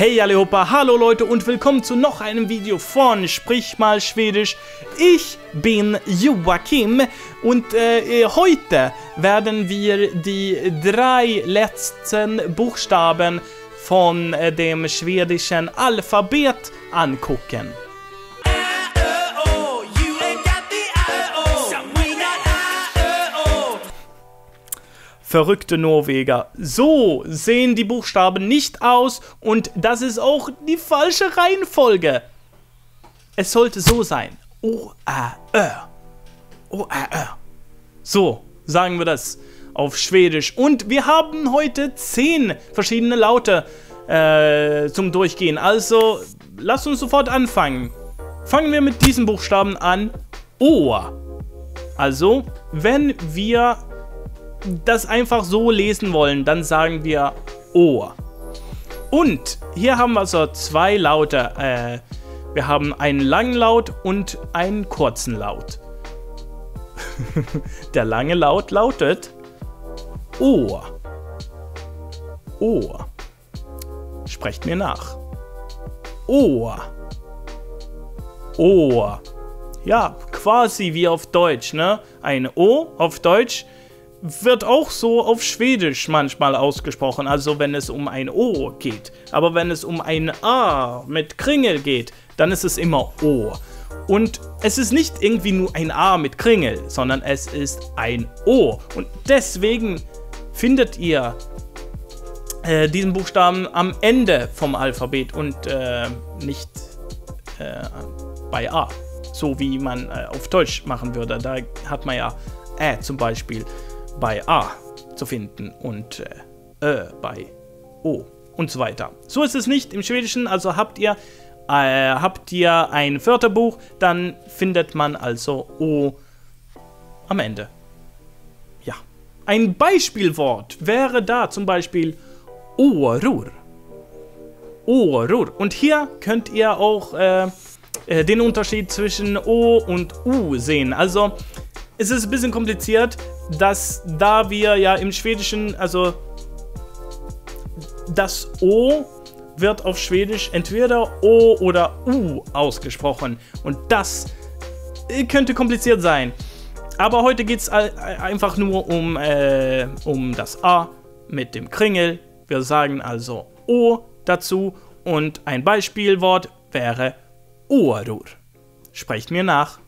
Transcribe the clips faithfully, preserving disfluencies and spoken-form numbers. Hey allihopa, hallo Leute und willkommen zu noch einem Video von Sprich mal Schwedisch. Ich bin Joakim und äh, heute werden wir die drei letzten Buchstaben von äh, dem schwedischen Alphabet angucken. Verrückte Norweger. So sehen die Buchstaben nicht aus und das ist auch die falsche Reihenfolge. Es sollte so sein. O-A-Ö. O-A-Ö. So sagen wir das auf Schwedisch. Und wir haben heute zehn verschiedene Laute äh, zum Durchgehen. Also lasst uns sofort anfangen. Fangen wir mit diesen Buchstaben an. O. Also, wenn wir das einfach so lesen wollen, dann sagen wir O. Und hier haben wir also zwei Laute. Äh, wir haben einen langen Laut und einen kurzen Laut. Der lange Laut lautet O. O. Sprecht mir nach. O. O. Ja, quasi wie auf Deutsch, ne? Ein O auf Deutsch wird auch so auf Schwedisch manchmal ausgesprochen, also wenn es um ein O geht. Aber wenn es um ein A mit Kringel geht, dann ist es immer O. Und es ist nicht irgendwie nur ein A mit Kringel, sondern es ist ein O. Und deswegen findet ihr äh, diesen Buchstaben am Ende vom Alphabet und äh, nicht äh, bei A. So wie man äh, auf Deutsch machen würde. Da hat man ja Ä zum Beispiel bei A zu finden und äh, Ö bei O und so weiter. So ist es nicht im Schwedischen, also habt ihr, äh, habt ihr ein Wörterbuch, dann findet man also O am Ende. Ja. Ein Beispielwort wäre da zum Beispiel Orur. Orur. Und hier könnt ihr auch äh, äh, den Unterschied zwischen O und U sehen. Also es ist ein bisschen kompliziert, dass da wir ja im Schwedischen, also das O wird auf Schwedisch entweder O oder U ausgesprochen. Und das könnte kompliziert sein. Aber heute geht es einfach nur um, äh, um das A mit dem Kringel. Wir sagen also O dazu und ein Beispielwort wäre Orur. Sprecht mir nach.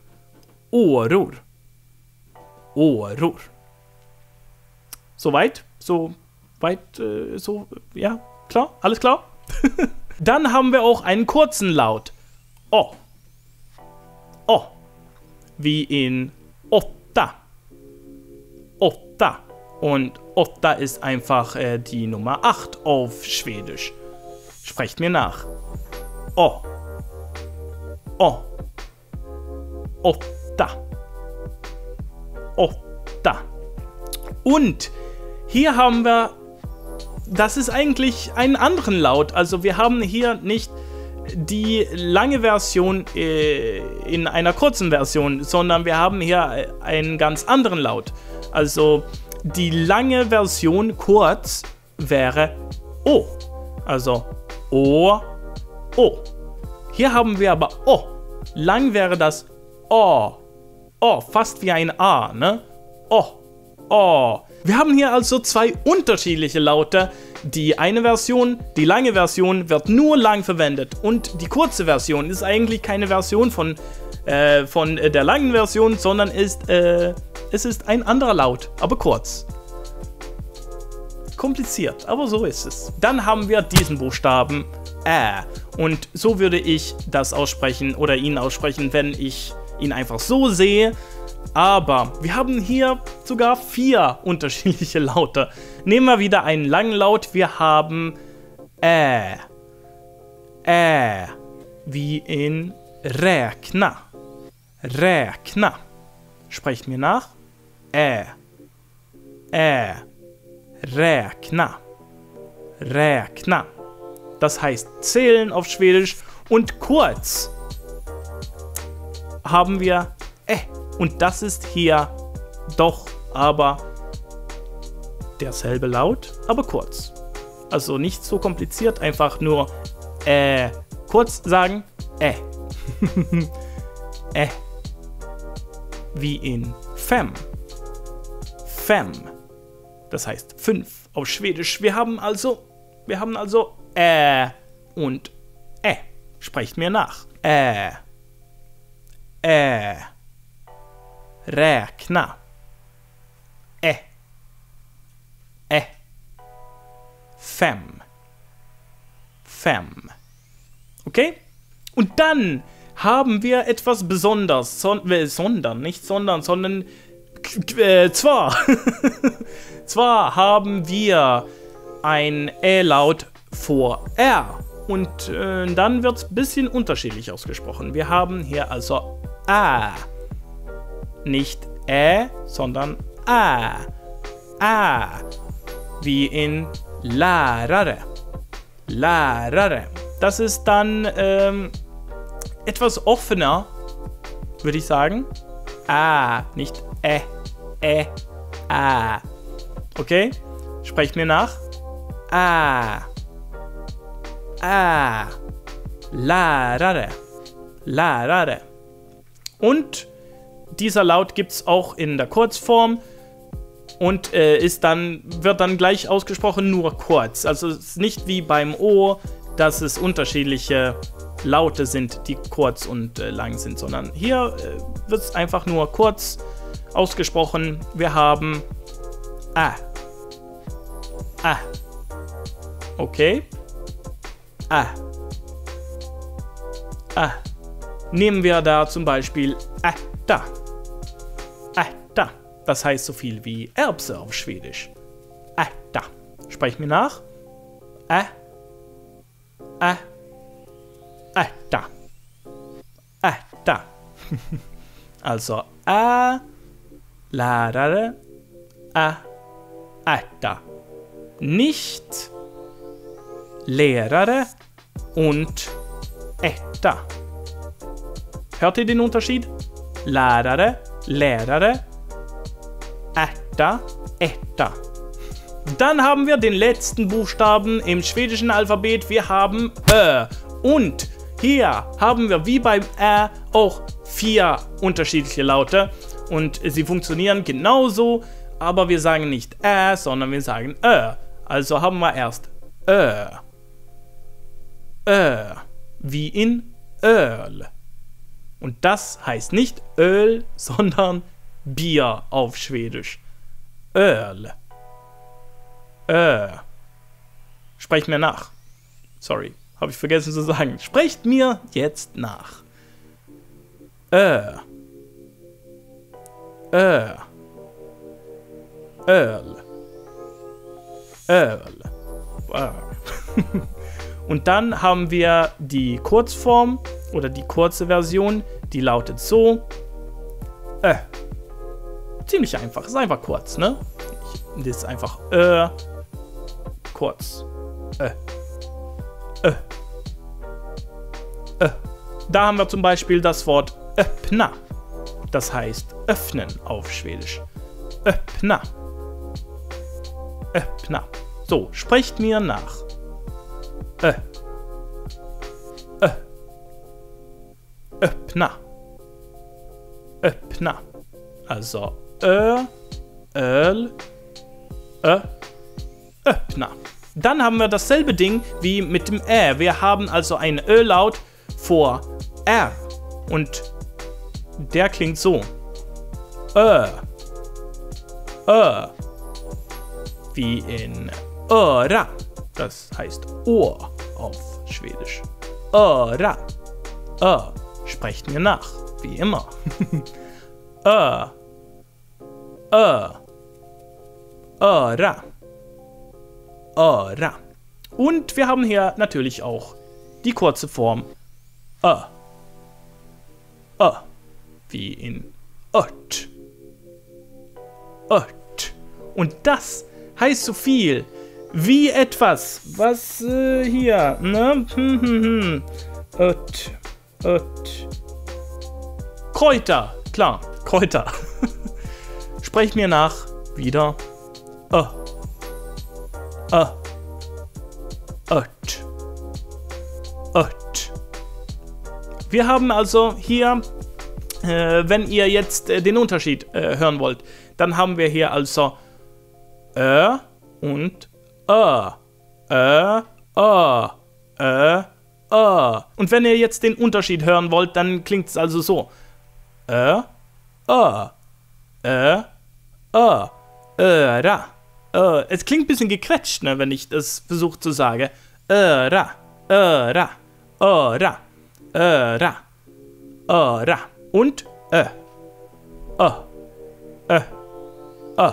Orur. Orur. Soweit? So weit? Äh, so, ja, klar? Alles klar? Dann haben wir auch einen kurzen Laut. O. O. Wie in Otta. Otta. Und Otta ist einfach äh, die Nummer acht auf Schwedisch. Sprecht mir nach. O. O. Otta. Otta. Und hier haben wir, das ist eigentlich einen anderen Laut, also wir haben hier nicht die lange Version äh, in einer kurzen Version, sondern wir haben hier einen ganz anderen Laut. Also die lange Version kurz wäre O. Also O, O. Hier haben wir aber O. Lang wäre das O. O, fast wie ein A, ne? O, O. Wir haben hier also zwei unterschiedliche Laute. Die eine Version, die lange Version, wird nur lang verwendet. Und die kurze Version ist eigentlich keine Version von, äh, von der langen Version, sondern ist, äh, es ist ein anderer Laut, aber kurz. Kompliziert, aber so ist es. Dann haben wir diesen Buchstaben Ä. Und so würde ich das aussprechen oder ihn aussprechen, wenn ich ihn einfach so sehe, aber wir haben hier sogar vier unterschiedliche Laute. Nehmen wir wieder einen langen Laut, wir haben Ä, Ä, wie in Räkna, Räkna. Sprecht mir nach, Ä, Ä, Räkna, Räkna. Das heißt zählen auf Schwedisch und kurz haben wir Ä. Und das ist hier doch aber derselbe Laut, aber kurz. Also nicht so kompliziert, einfach nur äh, kurz sagen, äh. äh. Wie in fem. Fem. Das heißt fünf auf Schwedisch. Wir haben also, wir haben also äh und äh. Sprecht mir nach. Äh. Äh. Räkna. Äh. Äh. Fem. Fem. Okay? Und dann haben wir etwas Besonderes, son äh, sondern, nicht sondern, sondern äh, zwar. Zwar haben wir ein Ä-Laut vor R. Und äh, dann wird es ein bisschen unterschiedlich ausgesprochen. Wir haben hier also A. Nicht Ä, sondern A. A. Wie in Lärare. Lärare. Das ist dann ähm, etwas offener, würde ich sagen. A, nicht Ä, Ä, A. Okay? Sprecht mir nach. A. A. Lärare. Lärare. Und dieser Laut gibt es auch in der Kurzform und äh, ist dann, wird dann gleich ausgesprochen, nur kurz. Also es ist nicht wie beim O, dass es unterschiedliche Laute sind, die kurz und äh, lang sind, sondern hier äh, wird es einfach nur kurz ausgesprochen. Wir haben A. A. Okay. A. A. Nehmen wir da zum Beispiel A. Da. Äta. Das heißt so viel wie Erbse auf Schwedisch. Äta. Sprech mir nach. Ä. Ä. Äta. Äta. Also Ä. Lärare. Ä. Äta. Nicht Lehrere und Äta. Hört ihr den Unterschied? Lärare, Lehrere, Äta, Äta. Dann haben wir den letzten Buchstaben im schwedischen Alphabet. Wir haben Ö. Und hier haben wir wie beim Ä auch vier unterschiedliche Laute. Und sie funktionieren genauso, aber wir sagen nicht Ä, sondern wir sagen Ö. Also haben wir erst Ö. Ö. Wie in Öl. Und das heißt nicht Öl, sondern Bier auf Schwedisch. Öl. Ö. Sprecht mir nach. Sorry, habe ich vergessen zu sagen. Sprecht mir jetzt nach. Ö. Ö. Öl. Öl. Wow. Und dann haben wir die Kurzform. Oder die kurze Version, die lautet so. Ö. Ziemlich einfach, ist einfach kurz, ne? Das ist einfach Ö. Kurz. Ö. Ö. Ö. Da haben wir zum Beispiel das Wort öppna. Das heißt öffnen auf Schwedisch. Öppna. Öppna. So, sprecht mir nach. Ö. Ö. Öppna. Öppna. Also Ö, Öl, Ö, öppna. Dann haben wir dasselbe Ding wie mit dem Ä. Wir haben also einen Ö-Laut vor R. Und der klingt so. Ö. Ö. Wie in Öra. Das heißt Ohr auf Schwedisch. Öra. Ö. Sprecht mir nach, wie immer. Ö. Ö. Öra. Öra. Und wir haben hier natürlich auch die kurze Form Ö. Ö. Wie in Ört. Ört. Und das heißt so viel wie etwas, was äh, hier, ne? Hm, hm, hm. Ört. Ört. Kräuter, klar, Kräuter. Sprech mir nach, wieder. Ö. Ö. Ört. Ort. Wir haben also hier, äh, wenn ihr jetzt äh, den Unterschied äh, hören wollt, dann haben wir hier also Ö und Ö. Ö, Ö, Ö, Ö. Und wenn ihr jetzt den Unterschied hören wollt, dann klingt es also so. Ö, Ö, Ö, Ö, Öra. Ö. Es klingt ein bisschen gequetscht, ne, wenn ich das versuche zu sagen. Öra, Öra, Öra, Öra, Öra. Und Ö. Ö. Ö. Ö.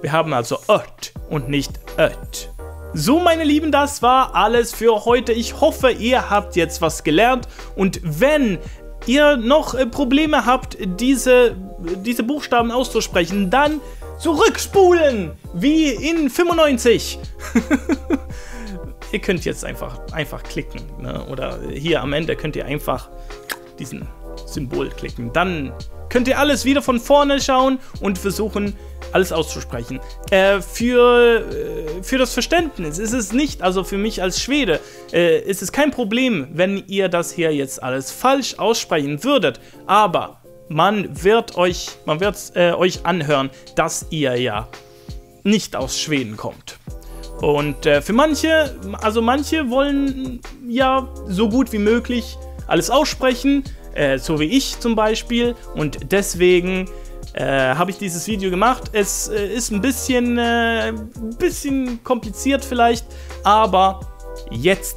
Wir haben also Ört und nicht Ört. So, meine Lieben, das war alles für heute. Ich hoffe, ihr habt jetzt was gelernt. Und wenn ihr noch Probleme habt, diese, diese Buchstaben auszusprechen, dann zurückspulen, wie in fünfundneunzig. Ihr könnt jetzt einfach, einfach klicken. Ne? Oder hier am Ende könnt ihr einfach diesen Symbol klicken. Dann könnt ihr alles wieder von vorne schauen und versuchen, alles auszusprechen. Äh, für, äh, für das Verständnis ist es nicht, also für mich als Schwede, äh, ist es kein Problem, wenn ihr das hier jetzt alles falsch aussprechen würdet. Aber man wird euch, man wird, äh, euch anhören, dass ihr ja nicht aus Schweden kommt. Und äh, für manche, also manche wollen ja so gut wie möglich alles aussprechen, äh, so wie ich zum Beispiel. Und deswegen Äh, habe ich dieses Video gemacht. Es äh, ist ein bisschen, äh, bisschen kompliziert vielleicht, aber jetzt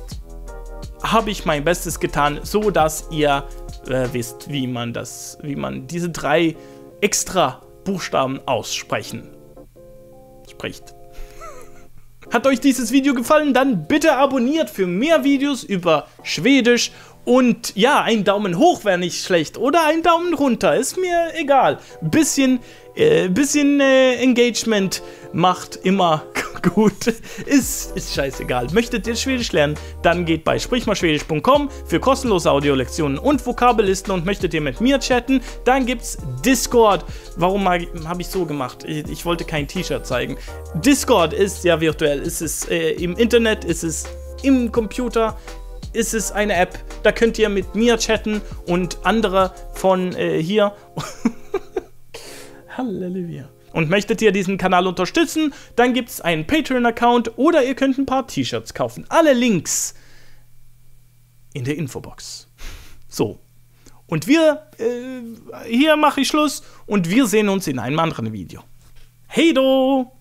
habe ich mein Bestes getan, so dass ihr äh, wisst, wie man das, wie man diese drei extra Buchstaben aussprechen spricht. Hat euch dieses Video gefallen? Dann bitte abonniert für mehr Videos über Schwedisch. Und ja, ein Daumen hoch wäre nicht schlecht oder ein Daumen runter, ist mir egal. Bisschen, äh, bisschen äh, Engagement macht immer gut, ist, ist scheißegal. Möchtet ihr Schwedisch lernen, dann geht bei sprich mal schwedisch punkt com für kostenlose Audiolektionen und Vokabellisten. Und möchtet ihr mit mir chatten, dann gibt's Discord. Warum habe ich so gemacht? Ich, ich wollte kein T-Shirt zeigen. Discord ist ja virtuell, ist es äh, im Internet, ist es im Computer, ist es eine App, da könnt ihr mit mir chatten und andere von äh, hier. Halleluja. Und möchtet ihr diesen Kanal unterstützen, dann gibt es einen Patreon-Account oder ihr könnt ein paar T-Shirts kaufen. Alle Links in der Infobox. So. Und wir, äh, hier mache ich Schluss und wir sehen uns in einem anderen Video. Hey do!